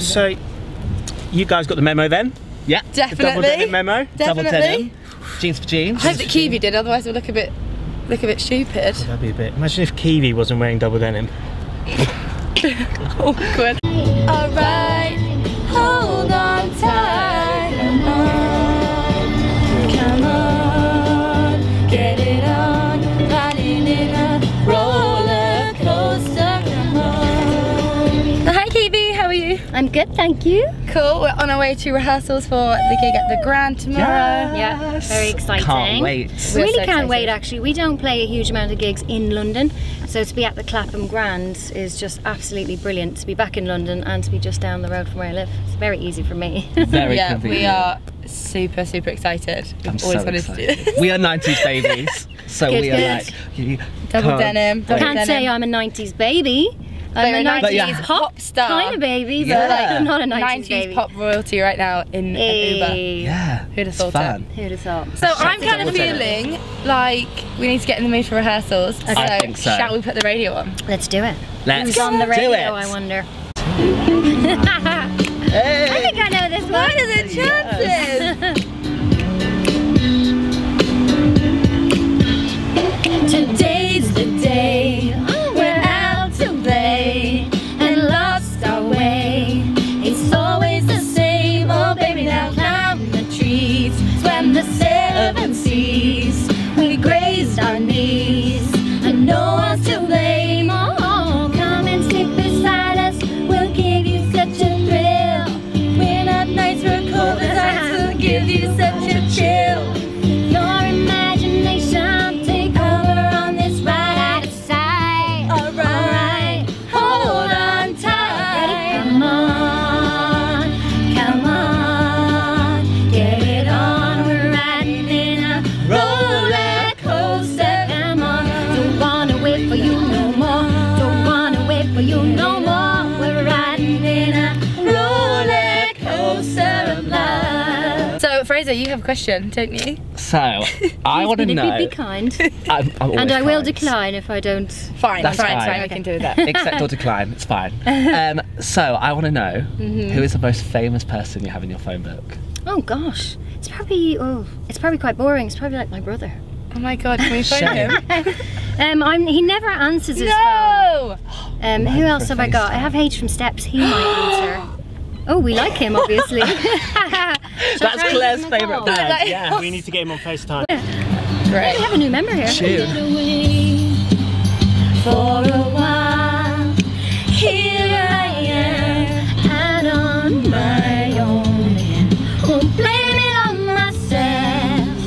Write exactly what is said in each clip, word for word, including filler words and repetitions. Right, so you guys got the memo then? Yeah. Definitely. The double denim memo. Definitely. Double denim. Jeans for jeans. I hope that Kiwi did, otherwise it'll look a bit look a bit stupid. Oh, that'd be a bit. Imagine if Kiwi wasn't wearing double denim. Awkward. Alright, hold on tight. Come on, come on, get it on, riding in a roller coaster. Come on. Hi Kiwi, how are you? I'm good, thank you. Cool, we're on our way to rehearsals for the gig at the Grand tomorrow. Yeah, yes. Very exciting. Can't wait. We really so can't excited. wait actually. We don't play a huge amount of gigs in London, so to be at the Clapham Grand is just absolutely brilliant. To be back in London and to be just down the road from where I live, it's very easy for me. Very Yeah, convenient. We are super, super excited. We've I'm always so wanted excited. to do this. We are nineties babies, so good, we good. are like... You double denim. Double I can't denim. say I'm a nineties baby. I'm a nineties yeah. pop star kind of baby, but yeah. like, I'm not a nineties baby. nineties pop royalty right now in hey. an Uber. Yeah, who'd have thought that? Who'd have thought? So Shout I'm kind of feeling it. like we need to get in the mood for rehearsals. Okay. I think so. Shall we put the radio on? Let's do it. Let's Who's on the radio? Do it. I wonder. Hey. I think I know this one. What are the chances? Today's the day. You have a question, don't you? So I want to know. Be kind. I'm, I'm and I kind. will decline if I don't. Fine, that's fine. Fine. fine. Okay. I can do that. Accept or decline. It's fine. Um, so I want to know mm-hmm. who is the most famous person you have in your phone book? Oh gosh, it's probably oh, it's probably quite boring. It's probably like my brother. Oh my god, can we phone him? um, I'm, he never answers his no! phone. No. Um, who else have I got? Time. I have H from Steps. He might answer. Oh, we like him, obviously. That's Claire's favourite band. Yeah, we need to get him on FaceTime. Yeah. Right. We have a new member here. Cheers. For a while, here I am, and on my own, won't blame it on myself.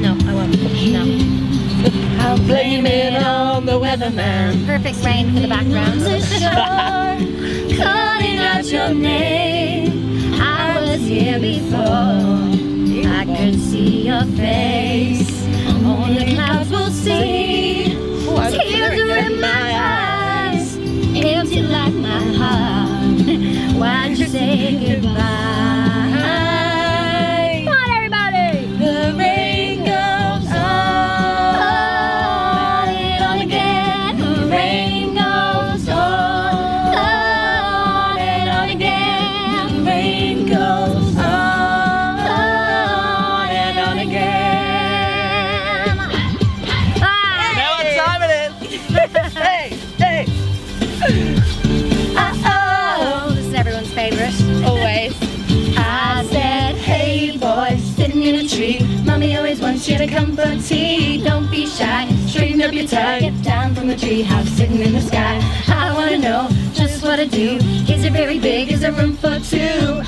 No, I won't. No. I'll blame it on the weatherman. Perfect rain for the background. Calling out your name. Here before, I could see your face. Only clouds will see. Tears are in my eyes, empty like my heart. Why'd you say goodbye? Come on, everybody! The rain goes on and on again. The rain goes on, on and on again. The rain goes. Mummy always wants you to come for tea. Don't be shy, straighten up your tie. Get down from the tree, house sitting in the sky. I wanna know just what to do. Is it very big? Is there room for two?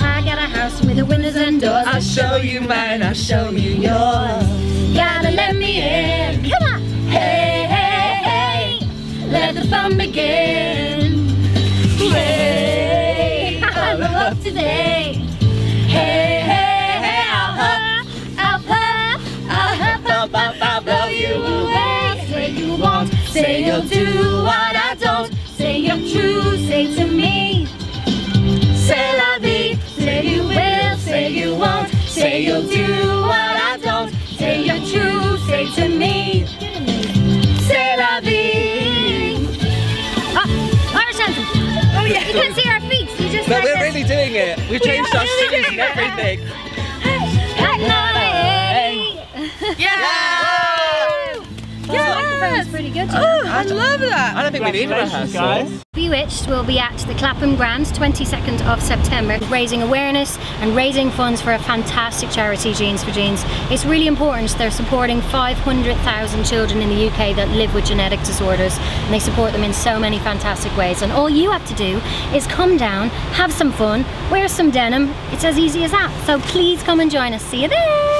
I got a house with the windows and doors. I'll show you mine, I'll show you yours. Gotta let me in. Come on! Hey, hey, hey, let the fun begin. Hey, I love today. Hey. I'll blow you away. Say you won't, say you'll do what I don't. Say you're true, say to me. Say la vie, say you will, say you won't. Say you'll do what I don't. Say you're true, say to me. Say la vie. Oh, Irish anthem. Oh yeah. You can see our feet. just but like we're this. really doing it. We've changed we our really shoes and everything. Yeah! Yeah! Yes. Yes. Pretty good. Oh, I, I love that. I don't think we need rehearsals, guys. Bewitched will be at the Clapham Grand, twenty-second of September, raising awareness and raising funds for a fantastic charity, Jeans for Genes. It's really important. They're supporting five hundred thousand children in the U K that live with genetic disorders, and they support them in so many fantastic ways. And all you have to do is come down, have some fun, wear some denim. It's as easy as that. So please come and join us. See you there.